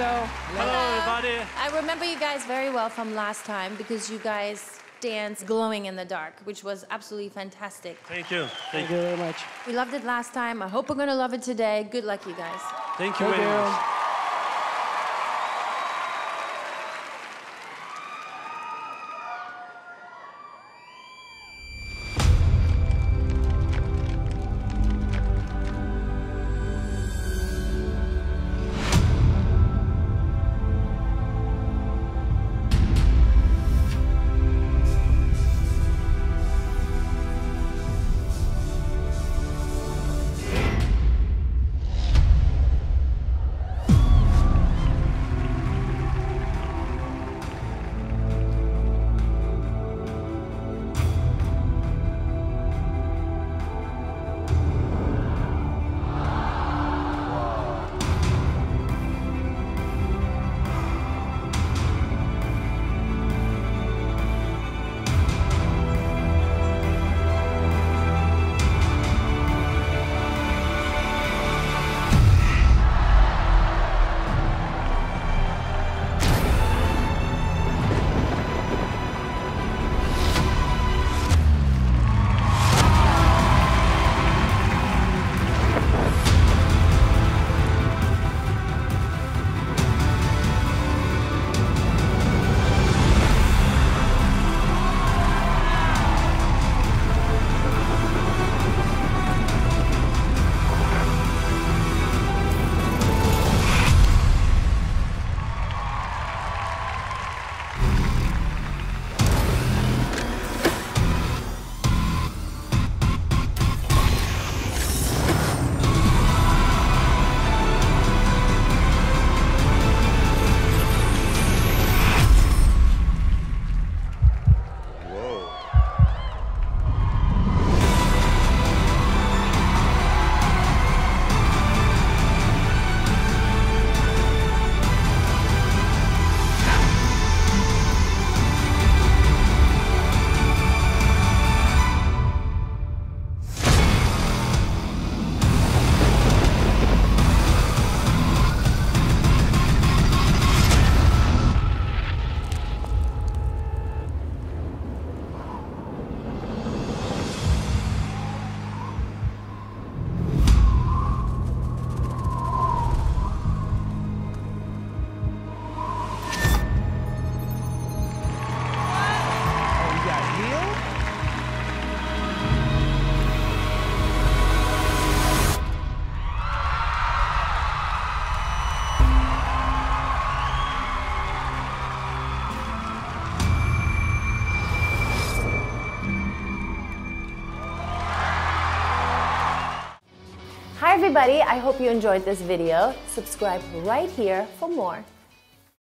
Hello. Hello, everybody. I remember you guys very well from last time because you guys danced Glowing in the Dark, which was absolutely fantastic. Thank you. Thank you very much. We loved it last time. I hope we're going to love it today. Good luck, you guys. Thank you very much. Hi everybody, I hope you enjoyed this video. Subscribe right here for more.